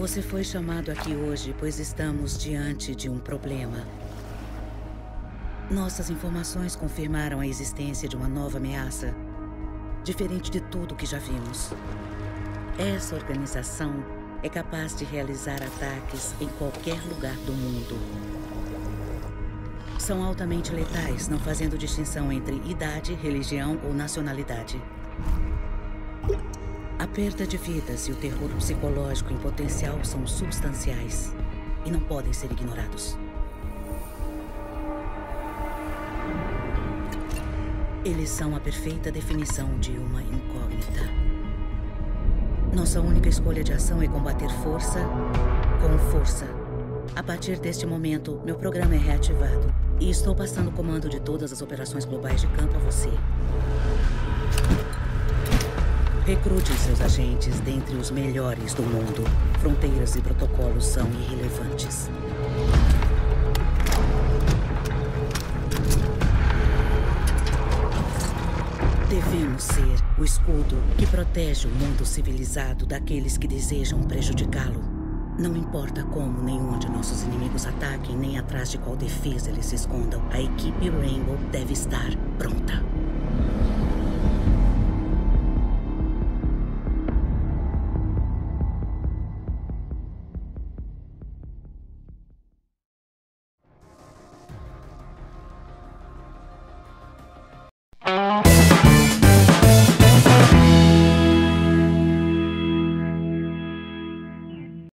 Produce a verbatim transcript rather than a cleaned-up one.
Você foi chamado aqui hoje, pois estamos diante de um problema. Nossas informações confirmaram a existência de uma nova ameaça, diferente de tudo que já vimos. Essa organização é capaz de realizar ataques em qualquer lugar do mundo. São altamente letais, não fazendo distinção entre idade, religião ou nacionalidade. A perda de vidas e o terror psicológico em potencial são substanciais e não podem ser ignorados. Eles são a perfeita definição de uma incógnita. Nossa única escolha de ação é combater força com força. A partir deste momento, meu programa é reativado e estou passando o comando de todas as operações globais de campo a você. Recrute seus agentes dentre os melhores do mundo. Fronteiras e protocolos são irrelevantes. Devemos ser o escudo que protege o mundo civilizado daqueles que desejam prejudicá-lo. Não importa como nenhum de nossos inimigos ataquem, nem atrás de qual defesa eles se escondam, a equipe Rainbow deve estar pronta.